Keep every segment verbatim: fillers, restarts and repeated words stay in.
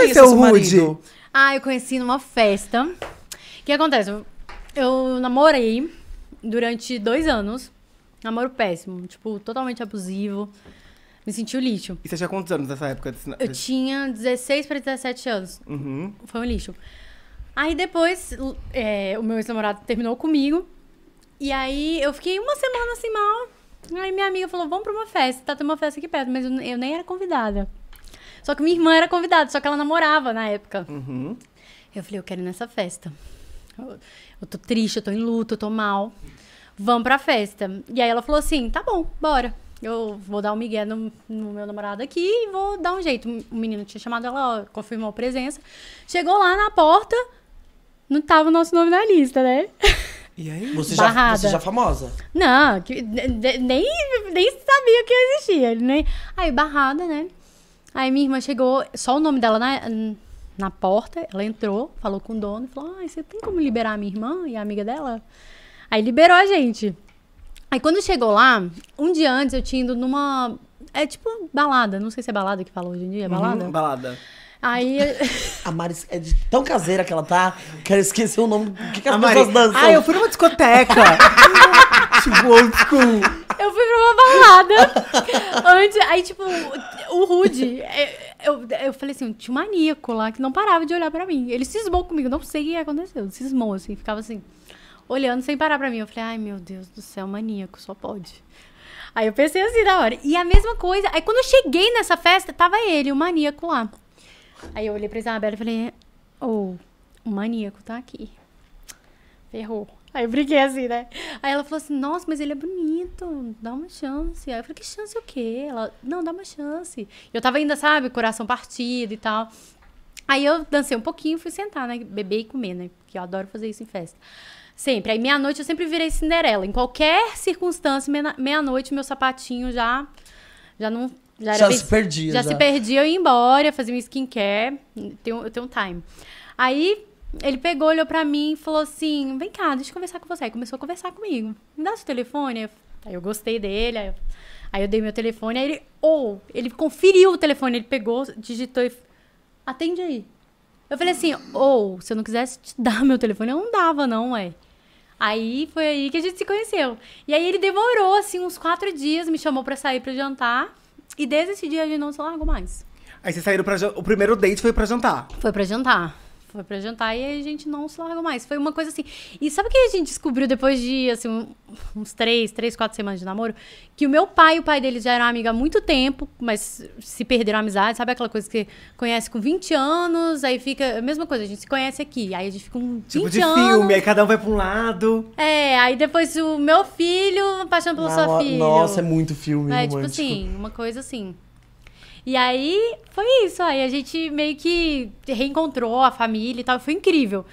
conheceu o Rudy? Ah, eu conheci numa festa. O que acontece? Eu, eu namorei durante dois anos. Namoro péssimo, tipo, totalmente abusivo. Me senti o lixo. E você tinha quantos anos nessa época? Eu tinha dezesseis para dezessete anos. Uhum. Foi um lixo. Aí depois, é, o meu ex-namorado terminou comigo. E aí eu fiquei uma semana assim mal. Aí minha amiga falou, vamos pra uma festa. Tá, tem uma festa aqui perto, mas eu, eu nem era convidada. Só que minha irmã era convidada, só que ela namorava na época. Uhum. Eu falei, eu quero ir nessa festa. Eu, eu tô triste, eu tô em luto, eu tô mal. Vamos pra festa. E aí ela falou assim, tá bom, bora. Eu vou dar um migué no, no meu namorado aqui e vou dar um jeito. O menino tinha chamado ela, ó, confirmou a presença. Chegou lá na porta, não tava o nosso nome na lista, né? E aí? Você já, você já famosa? Não, que, nem, nem sabia que eu existia. Nem... Aí, barrada, né? Aí minha irmã chegou, só o nome dela na, na porta, ela entrou, falou com o dono, falou, ah, você tem como liberar a minha irmã e a amiga dela? Aí liberou a gente. Aí quando chegou lá, um dia antes eu tinha ido numa... É tipo balada, não sei se é balada que fala hoje em dia, é balada? Uhum, balada. Aí... A Mari é de tão caseira que ela tá, que ela esqueceu o nome do que as pessoas dançam. Ah, eu fui numa discoteca. Tipo, old school. Eu fui pra uma balada. Antes, aí, tipo, o Rudy, eu, eu falei assim, tinha um maníaco lá que não parava de olhar pra mim. Ele cismou comigo, não sei o que aconteceu. Cismou, assim, ficava assim, olhando sem parar pra mim. Eu falei, ai, meu Deus do céu, maníaco, só pode. Aí eu pensei assim, da hora. E a mesma coisa, aí quando eu cheguei nessa festa, tava ele, o maníaco lá. Aí eu olhei pra Isabela e falei, ô, oh, o maníaco tá aqui. Ferrou. Aí eu briguei assim, né? Aí ela falou assim, nossa, mas ele é bonito, dá uma chance. Aí eu falei, que chance o quê? Ela, não, dá uma chance. Eu tava ainda, sabe, coração partido e tal. Aí eu dancei um pouquinho, fui sentar, né? Beber e comer, né? Porque eu adoro fazer isso em festa. Sempre. Aí meia-noite eu sempre virei Cinderela. Em qualquer circunstância, meia-noite, meu sapatinho já, já não... Já, já se perdia. Já, já se perdia, eu ia embora, ia fazer minha skincare. Eu tenho, eu tenho um time. Aí... Ele pegou, olhou pra mim e falou assim, vem cá, deixa eu conversar com você. Aí começou a conversar comigo. Me dá seu telefone. Aí eu gostei dele, aí eu, aí eu dei meu telefone. Aí ele, ou, oh, ele conferiu o telefone, ele pegou, digitou e... Atende aí. Eu falei assim, ou, oh, se eu não quisesse te dar meu telefone, eu não dava não, ué. Aí foi aí que a gente se conheceu. E aí ele demorou, assim, uns quatro dias, me chamou pra sair pra jantar. E desde esse dia a gente não se largou mais. Aí vocês saíram pra... O primeiro date foi pra jantar? Foi pra jantar. Foi pra jantar e aí a gente não se largou mais. Foi uma coisa assim. E sabe o que a gente descobriu depois de, assim, uns três, três, quatro semanas de namoro? Que o meu pai e o pai dele já eram amigos há muito tempo, mas se perderam a amizade. Sabe aquela coisa que conhece com vinte anos, aí fica... A mesma coisa, a gente se conhece aqui. Aí a gente fica com vinte anos. Tipo de filme, aí cada um vai pra um lado. É, aí depois o meu filho apaixonado pela sua filha. Nossa, é muito filme romântico. É, tipo assim, uma coisa assim. E aí, foi isso. Aí a gente meio que reencontrou a família e tal. Foi incrível.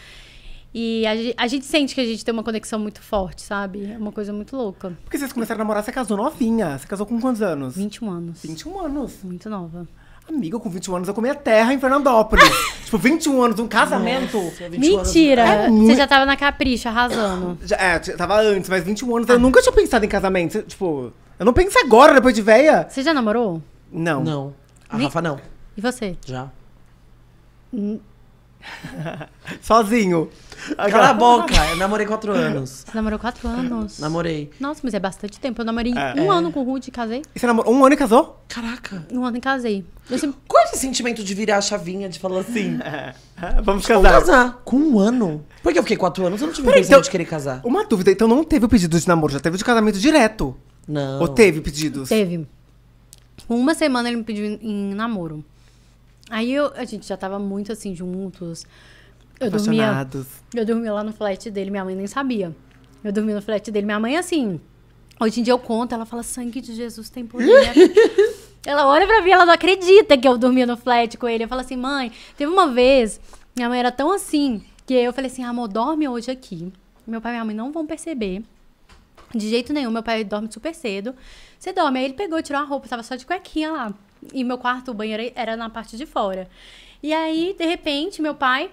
E a, a gente sente que a gente tem uma conexão muito forte, sabe? É uma coisa muito louca. Porque vocês começaram a namorar, você casou novinha. Você casou com quantos anos? vinte e um anos. vinte e um anos? Muito nova. Amiga, com vinte e um anos eu comi a terra em Fernandópolis. Tipo, vinte e um anos, um casamento. Nossa, mentira! É muito... Você já tava na Capricho, arrasando. Já, é, tava antes, mas vinte e um anos. Ah. Eu nunca tinha pensado em casamento. Tipo, eu não penso agora, depois de véia. Você já namorou? Não. Não. A Rafa não. E você? Já. Hum. Sozinho. Cala, Cala a boca. Eu namorei quatro anos. Você namorou quatro anos? Namorei. Nossa, mas é bastante tempo. Eu namorei é. um é. ano com o Rudy e casei. E você namorou um ano e casou? Caraca. Um ano e casei. Eu sempre... Qual é esse sentimento de virar a chavinha, de falar assim? Vamos casar. Vamos casar. Com um ano? Porque eu fiquei quatro anos, eu não tive intenção então, de querer casar. Uma dúvida. Então não teve o pedido de namoro, já teve o de casamento direto? Não. Ou teve pedidos? Teve. Com uma semana ele me pediu em, em namoro. Aí eu, a gente já tava muito assim, juntos. Eu dormia, eu dormia lá no flat dele, minha mãe nem sabia. Eu dormia no flat dele, minha mãe assim... Hoje em dia eu conto, ela fala, sangue de Jesus tem poder. Ela olha pra mim, ela não acredita que eu dormia no flat com ele. Eu falo assim, mãe, teve uma vez, minha mãe era tão assim, que eu falei assim, amor, dorme hoje aqui. Meu pai e minha mãe não vão perceber. De jeito nenhum, meu pai dorme super cedo. Você dorme. Aí ele pegou, tirou a roupa, tava só de cuequinha lá. E meu quarto, o banheiro era na parte de fora. E aí, de repente, meu pai...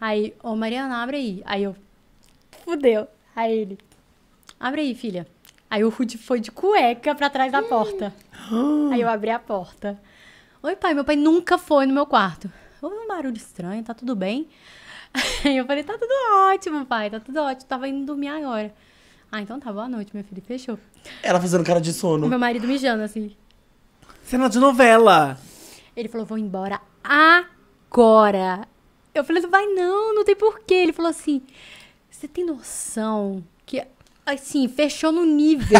Aí, ô oh, Mariana, abre aí. Aí eu... Fudeu. Aí ele... Abre aí, filha. Aí o Rudy foi de cueca pra trás da porta. Aí eu abri a porta. Oi, pai, meu pai nunca foi no meu quarto. Houve um barulho estranho, tá tudo bem? Aí eu falei, tá tudo ótimo, pai, tá tudo ótimo. Tava indo dormir agora. Ah, então tá, boa noite, meu filho, fechou. Ela fazendo cara de sono. O meu marido mijando, assim. Cena de novela. Ele falou, vou embora agora. Eu falei, não vai não, não tem porquê. Ele falou assim, você tem noção que, assim, fechou no nível.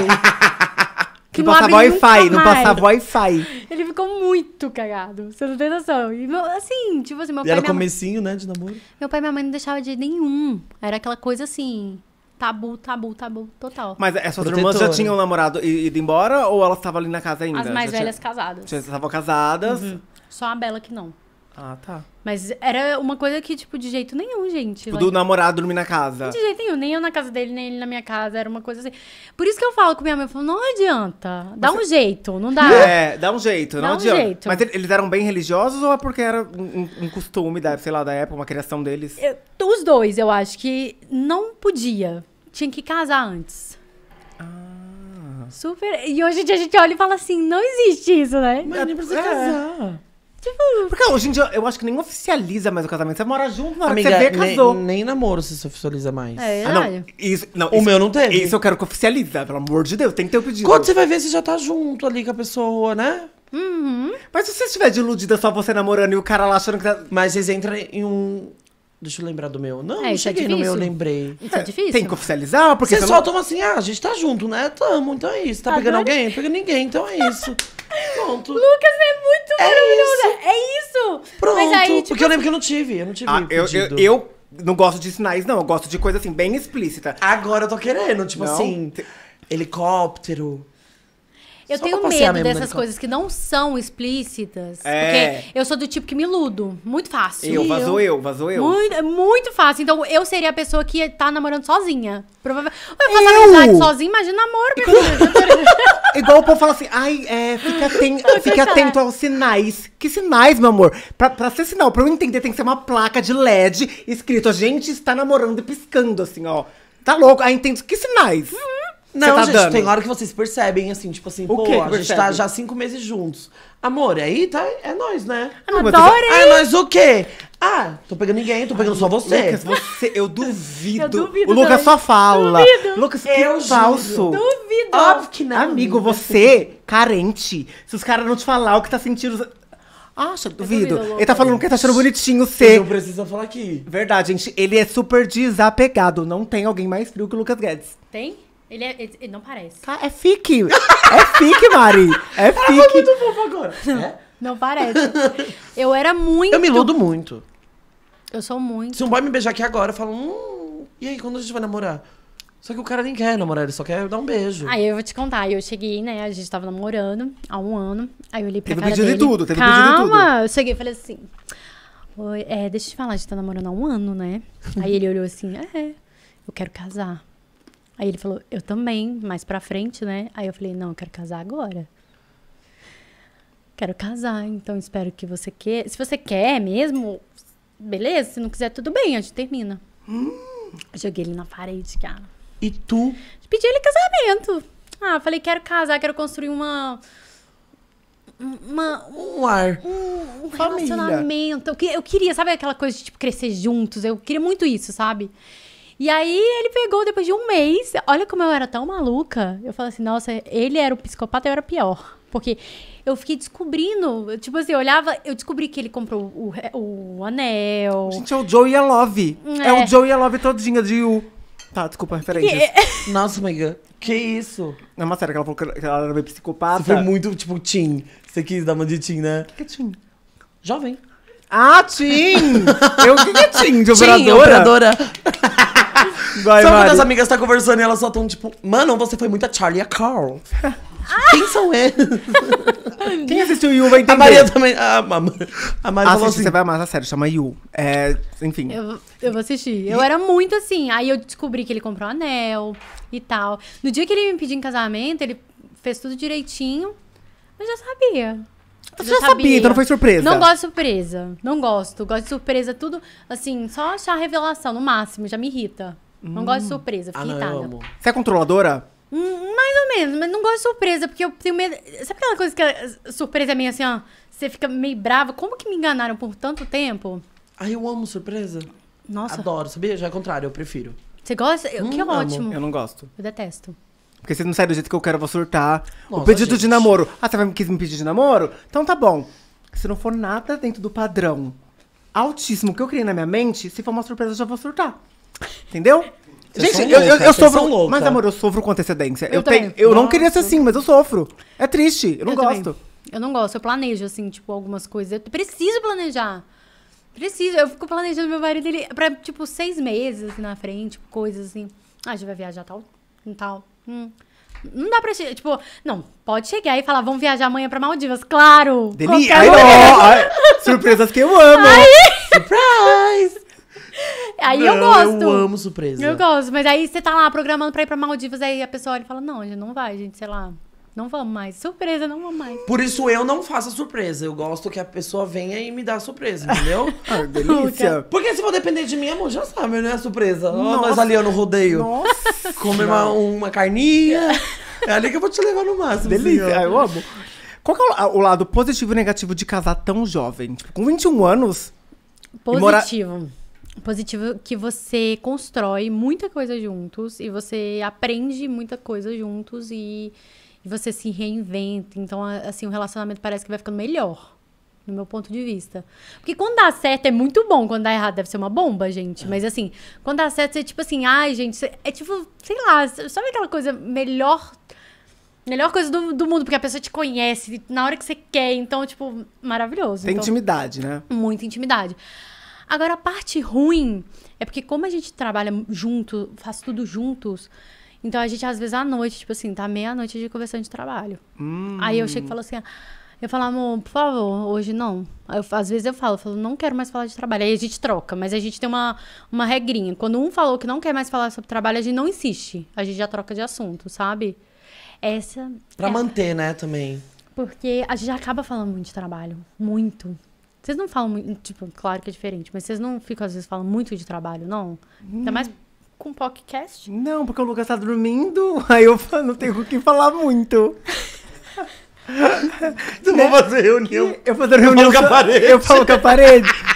Que não passava Wi-Fi, não passava Wi-Fi. Ele ficou muito cagado, você não tem noção. E meu, assim, tipo assim, meu pai... E era comecinho, né, de namoro? Meu pai e minha mãe não deixavam de nenhum. Era aquela coisa assim, tabu, tabu, tabu, total. Mas essas irmãs já tinham namorado e ido embora ou elas estavam ali na casa ainda? As mais já velhas tinha... casadas. Já estavam casadas. Uhum. Só a Bela que não. Ah, tá. Mas era uma coisa que, tipo, de jeito nenhum, gente. Tipo, do namorado dormir na casa. De jeito nenhum. Nem eu na casa dele, nem ele na minha casa. Era uma coisa assim. Por isso que eu falo com minha mãe. Eu falo, não adianta. Dá Você... um jeito, não dá. É, dá um jeito, não dá adianta. Um jeito. Mas eles eram bem religiosos ou é porque era um, um costume, da, sei lá, da época, uma criação deles? Eu, os dois, eu acho que não podia. Tinha que casar antes. Ah. Super. E hoje em dia a gente olha e fala assim, não existe isso, né? Mas nem precisa é. casar. Porque hoje em dia, eu acho que nem oficializa mais o casamento. Você mora junto, na hora Amiga, que você vê, casou. Nem, nem namoro se oficializa mais. É, ah, não. Isso, não, o isso, meu não teve. Isso eu quero que oficializa, pelo amor de Deus. Tem que ter o pedido. Quando você vai ver, você já tá junto ali com a pessoa, né? Uhum. Mas se você estiver iludida só você namorando e o cara lá achando que tá... Mas vocês entram em um... Deixa eu lembrar do meu. Não, é, não cheguei é no meu, eu lembrei. Isso é difícil. Tem que oficializar, porque... Você só não... toma assim, ah, a gente tá junto, né? Tamo, então é isso. Tá Agora... pegando alguém? Pega ninguém, então é isso. Pronto. Lucas é muito é maravilhoso. Isso. É isso. Pronto. Mas aí, tipo... Porque eu lembro que eu não tive. Eu não tive ah, eu, eu, eu não gosto de sinais, não. Eu gosto de coisa, assim, bem explícita. Agora eu tô querendo, tipo não. assim... Helicóptero... Eu Só tenho medo dessas coisas que não são explícitas. É. Porque eu sou do tipo que me iludo. Muito fácil. Eu, vazou eu, vazou eu. Muito, muito fácil. Então, eu seria a pessoa que ia tá namorando sozinha. Provavelmente. Eu faço amizade sozinha, imagina namoro, meu. Igual o povo fala assim, ai, é, fica, ten... fica atento aos sinais. Que sinais, meu amor? Pra, pra ser sinal, pra eu entender, tem que ser uma placa de L E D escrito, a gente está namorando e piscando, assim, ó. Tá louco? Aí entendo, que sinais? Uhum. Não, tá gente, dando. Tem hora que vocês percebem, assim, tipo assim, o pô, a gente tá já cinco meses juntos. Amor, aí tá, é nós, né? Adorei! Ah, é nós o quê? Ah, tô pegando ninguém, tô pegando Ai, só você. Lucas, você, eu duvido. Eu duvido o Lucas também. Só fala. Duvido. Lucas, que eu falso. Duvido. Óbvio que não. Amigo, você, carente, se os caras não te falar o que tá sentindo... Acha, duvido. duvido Ele tá falando que tá achando bonitinho ser. Não precisa falar aqui. Verdade, gente, ele é super desapegado. Não tem alguém mais frio que o Lucas Guedes. Tem? Ele, é, ele não parece. Tá, é fique. É fique, Mari. É fique. Ela foi muito fofa agora. É? Não parece. Eu era muito... Eu me iludo muito. Eu sou muito... Se um boy me beijar aqui agora, eu falo... Hum, e aí, quando a gente vai namorar? Só que o cara nem quer namorar, ele só quer dar um beijo. Aí eu vou te contar. Eu cheguei, né? A gente tava namorando há um ano. Aí eu olhei pra teve cara dele. Teve pedido de tudo. Teve Calma. pedido de tudo. Calma. Eu cheguei e falei assim... Oi, é, deixa eu te falar, a gente tá namorando há um ano, né? Aí ele olhou assim... É, eu quero casar. Aí ele falou, eu também, mais pra frente, né? Aí eu falei, não, eu quero casar agora. Quero casar, então espero que você queira. Se você quer mesmo, beleza. Se não quiser, tudo bem, a gente termina. Hum. Joguei ele na parede, cara. E tu? Pedi ele casamento. Ah, falei, quero casar, quero construir uma... Uma, um ar. Um, um relacionamento. Eu, eu queria, sabe aquela coisa de tipo, crescer juntos? Eu queria muito isso, sabe? E aí, ele pegou depois de um mês. Olha como eu era tão maluca. Eu falei assim, nossa, ele era o psicopata, eu era pior. Porque eu fiquei descobrindo. Tipo assim, eu olhava, eu descobri que ele comprou o, o anel. Gente, é o Joey e a Love. É. é o Joey e a Love todinha de U. Tá, desculpa, referência. Que... Nossa, amiga. Que isso? É uma série que ela falou que ela era meio psicopata. Você foi muito, tipo, teen. Você quis dar uma de teen, né? O que é teen? Jovem. Ah, teen! Eu o que é teen? De operadora? Teen, operadora. Vai, só quando as amigas tá conversando e elas só tão tipo, mano, você foi muito a Charlie e a Carl. Quem são eles? Quem assistiu o Yu vai entender. A Maria também. A, a Maria falou assim, você vai amar, tá sério, chama Yu. É, enfim. Eu, eu vou assistir. Eu era muito assim. Aí eu descobri que ele comprou um anel e tal. No dia que ele me pediu em casamento, ele fez tudo direitinho. Eu já sabia. Você já sabia, sabia, então não foi surpresa. Não gosto de surpresa. Não gosto. Gosto de surpresa tudo, assim, só achar a revelação, no máximo, já me irrita. Hum. Não gosto de surpresa, fico ah, irritada. Não, eu amo. Você é controladora? Hum, mais ou menos, mas não gosto de surpresa, porque eu tenho medo... Sabe aquela coisa que a surpresa é meio assim, ó... Você fica meio brava. Como que me enganaram por tanto tempo? Ai, eu amo surpresa. Nossa. Adoro, sabia? Já é o contrário, eu prefiro. Você gosta? Hum, que ótimo. Amo. Eu não gosto. Eu detesto. Porque se não sai do jeito que eu quero, eu vou surtar. Nossa, o pedido gente. de namoro. Ah, você vai me pedir de namoro? Então tá bom. Se não for nada dentro do padrão altíssimo que eu criei na minha mente, se for uma surpresa, eu já vou surtar. Entendeu? Vocês gente, eu, eu, eu sofro. Louca. Mas, amor, eu sofro com antecedência. Eu, eu, tenho, eu não queria ser assim, mas eu sofro. É triste. Eu não eu gosto. Também. Eu não gosto. Eu planejo, assim, tipo, algumas coisas. Eu preciso planejar. Preciso. Eu fico planejando meu marido ele pra, tipo, seis meses assim, na frente, tipo, coisas assim. Ah, a gente vai viajar tal, tal. Hum. Não dá pra chegar, tipo, não, pode chegar e falar, vamos viajar amanhã pra Maldivas, claro! Delícia! Surpresas que eu amo! Aí... Surprise! Aí não, eu gosto. Eu amo surpresa. Eu gosto, mas aí você tá lá programando pra ir pra Maldivas, aí a pessoa olha e fala, não, a gente não vai, gente, sei lá, não vamos mais. Surpresa, não vamos mais. Por isso eu não faço a surpresa, eu gosto que a pessoa venha e me dá a surpresa, entendeu? Ah, delícia! Porque se for depender de mim, amor, já sabe, né? Surpresa. Nossa. Nós ali no rodeio. Nossa! Comer uma, uma carninha. É ali que eu vou te levar no máximo. Delícia, assim, eu amo. Qual que é o, o lado positivo e negativo de casar tão jovem? Tipo, com vinte e um anos... Positivo. Mora... Positivo que você constrói muita coisa juntos. E você aprende muita coisa juntos. E, e você se reinventa. Então, assim, o relacionamento parece que vai ficando melhor. No meu ponto de vista. Porque quando dá certo é muito bom. Quando dá errado deve ser uma bomba, gente. Mas assim, quando dá certo, você é tipo assim... Ai, gente, você, é tipo... Sei lá, sabe aquela coisa melhor... Melhor coisa do, do mundo. Porque a pessoa te conhece na hora que você quer. Então, tipo, maravilhoso. Tem então, intimidade, né? Muita intimidade. Agora, a parte ruim... É porque como a gente trabalha junto, faz tudo juntos... Então, a gente, às vezes, à noite, tipo assim... Tá meia-noite de conversando de trabalho. Hum. Aí eu chego e falo assim... Eu falo, amor, por favor, hoje não. Eu, às vezes eu falo, eu falo, não quero mais falar de trabalho. Aí a gente troca, mas a gente tem uma, uma regrinha. Quando um falou que não quer mais falar sobre trabalho, a gente não insiste. A gente já troca de assunto, sabe? Essa... Pra essa. manter, né, também. Porque a gente já acaba falando muito de trabalho. Muito. Vocês não falam muito... Tipo, claro que é diferente, mas vocês não ficam, às vezes, falando muito de trabalho, não? Hum. Ainda mais... Com podcast? Não, porque o Lucas tá dormindo. Aí eu não tenho o que falar muito. Então, né? Vamos fazer reunião. Eu, fazer reunião eu, falo só, eu falo com a parede. Eu falo com a parede.